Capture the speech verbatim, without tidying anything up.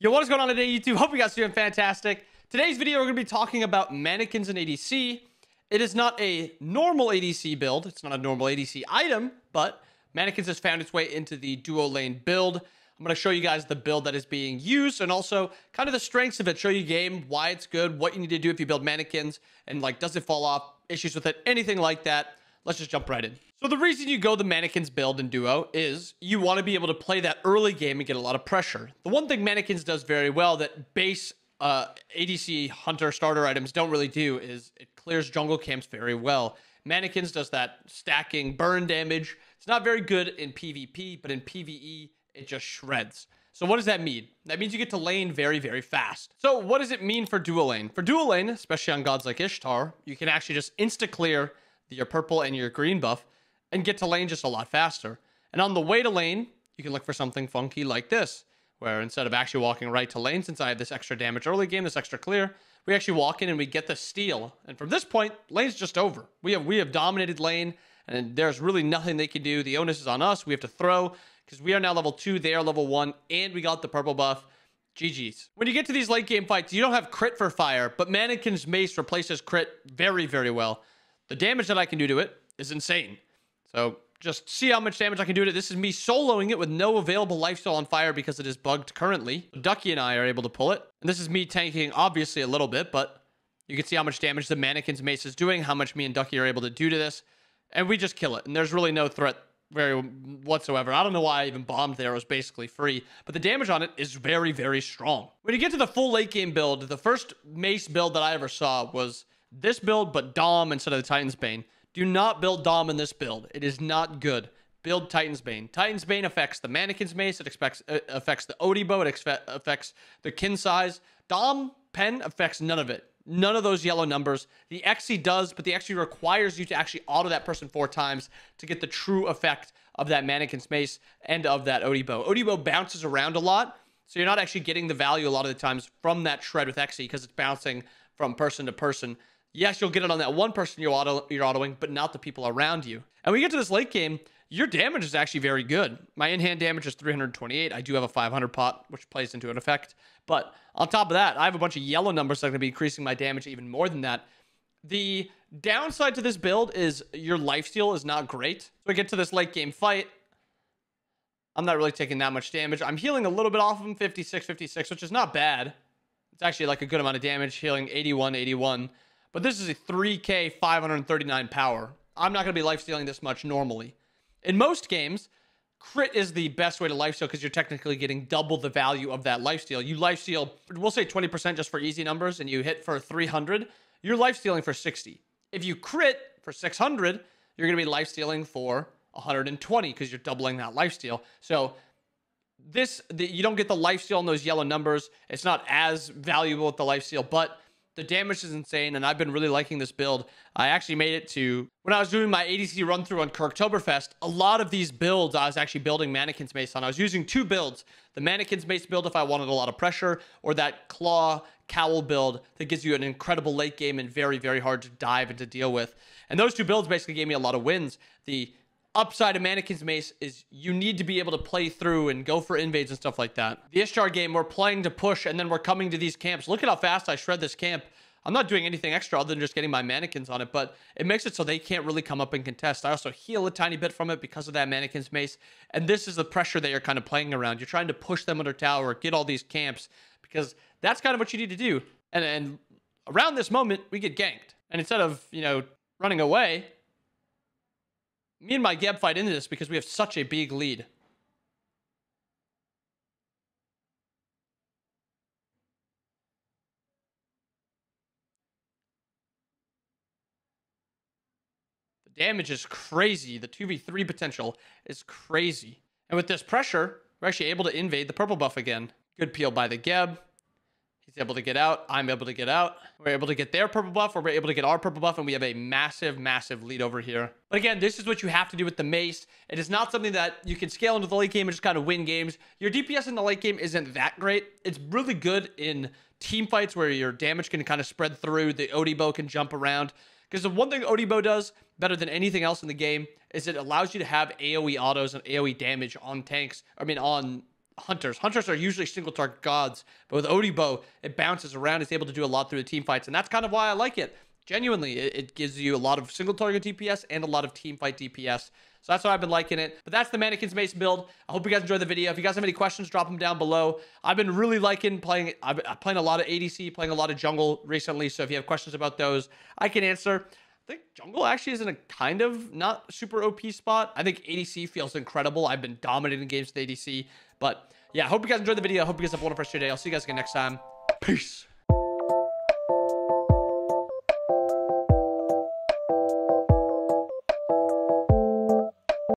Yo, what is going on today, YouTube? Hope you guys are doing fantastic. Today's video, we're going to be talking about mannequins and A D C. It is not a normal A D C build. It's not a normal A D C item, but mannequins has found its way into the duo lane build. I'm going to show you guys the build that is being used and also kind of the strengths of it. Show you game, why it's good, what you need to do if you build mannequins, and like, does it fall off, issues with it, anything like that. Let's just jump right in. So the reason you go the mannequins build in duo is you want to be able to play that early game and get a lot of pressure. The one thing mannequins does very well that base uh, A D C hunter starter items don't really do is it clears jungle camps very well. Mannequins does that stacking burn damage. It's not very good in PvP, but in PvE, it just shreds. So what does that mean? That means you get to lane very, very fast. So what does it mean for duo lane? For duo lane, especially on gods like Ishtar, you can actually just insta-clear your purple and your green buff and get to lane just a lot faster. And on the way to lane, you can look for something funky like this, where instead of actually walking right to lane, since I have this extra damage early game, this extra clear, we actually walk in and we get the steal. And from this point, lane's just over. We have we have dominated lane, and there's really nothing they can do. The onus is on us. We have to throw, because we are now level two, they are level one, and we got the purple buff. G G's. When you get to these late game fights, you don't have crit for fire, but Manikin's Mace replaces crit very, very well. The damage that I can do to it is insane. So just see how much damage I can do to it. This is me soloing it with no available lifesteal on fire because it is bugged currently. Ducky and I are able to pull it. And this is me tanking, obviously, a little bit, but you can see how much damage the Manikin's Mace is doing, how much me and Ducky are able to do to this. And we just kill it. And there's really no threat very whatsoever. I don't know why I even bombed there. It was basically free. But the damage on it is very, very strong. When you get to the full late game build, the first Mace build that I ever saw was this build, but Dom instead of the Titan's Bane. Do not build Dom in this build. It is not good. Build Titan's Bane. Titan's Bane affects the Manikin's Mace. It expects, uh, affects the Ody Bow. It affects the kin size. Dom pen affects none of it. None of those yellow numbers. The X E does, but the X E requires you to actually auto that person four times to get the true effect of that Manikin's Mace and of that Ody Bow. Ody Bow bounces around a lot, so you're not actually getting the value a lot of the times from that shred with X E because it's bouncing from person to person. Yes, you'll get it on that one person you're, auto, you're autoing, but not the people around you. And when you get to this late game, your damage is actually very good. My in-hand damage is three hundred twenty-eight. I do have a five hundred pot, which plays into an effect. But on top of that, I have a bunch of yellow numbers that are going to be increasing my damage even more than that. The downside to this build is your lifesteal is not great. So we get to this late game fight. I'm not really taking that much damage. I'm healing a little bit off of him, fifty-six, fifty-six, which is not bad. It's actually like a good amount of damage, healing eighty-one, eighty-one. But this is a three K, five thirty-nine power. I'm not going to be lifestealing this much normally. In most games, crit is the best way to lifesteal because you're technically getting double the value of that lifesteal. You lifesteal, we'll say twenty percent just for easy numbers, and you hit for three hundred, you're lifestealing for sixty. If you crit for six hundred, you're going to be lifestealing for one hundred twenty because you're doubling that lifesteal. So this, the, you don't get the lifesteal in those yellow numbers. It's not as valuable with the lifesteal, but the damage is insane, and I've been really liking this build. I actually made it to, when I was doing my A D C run-through on Kirktoberfest, a lot of these builds I was actually building Manikin's Mace on. I was using two builds. The Manikin's Mace build if I wanted a lot of pressure, or that Claw Cowl build that gives you an incredible late game and very, very hard to dive and to deal with. And those two builds basically gave me a lot of wins. The upside of Manikin's Mace is you need to be able to play through and go for invades and stuff like that. The Ishtar game, we're playing to push, and then we're coming to these camps. Look at how fast I shred this camp. I'm not doing anything extra other than just getting my mannequins on it, but it makes it so they can't really come up and contest. I also heal a tiny bit from it because of that Manikin's Mace, and this is the pressure that you're kind of playing around. You're trying to push them under tower, get all these camps, because that's kind of what you need to do. And, and around this moment, we get ganked. And instead of, you know, running away, me and my Geb fight into this because we have such a big lead. The damage is crazy. The two v three potential is crazy. And with this pressure, we're actually able to invade the purple buff again. Good peel by the Geb. He's able to get out. I'm able to get out. We're able to get their purple buff, or we're able to get our purple buff, and we have a massive, massive lead over here. But again, this is what you have to do with the Mace. It is not something that you can scale into the late game and just kind of win games. Your D P S in the late game isn't that great. It's really good in team fights where your damage can kind of spread through. The Ody Bow can jump around. Because the one thing Ody Bow does better than anything else in the game is it allows you to have AoE autos and AoE damage on tanks. I mean, on hunters. Hunters are usually single target gods, but with Ody Bow, it bounces around. It's able to do a lot through the team fights, and that's kind of why I like it. Genuinely, it, it gives you a lot of single target D P S and a lot of team fight D P S. So that's why I've been liking it. But that's the Manikin Mace build. I hope you guys enjoyed the video. If you guys have any questions, drop them down below. I've been really liking playing, I've been playing a lot of A D C, playing a lot of jungle recently. So if you have questions about those, I can answer. I think jungle actually is in a kind of not super O P spot. I think A D C feels incredible. I've been dominating games with A D C. But yeah, I hope you guys enjoyed the video. I hope you guys have a wonderful rest of your day. I'll see you guys again next time. Peace.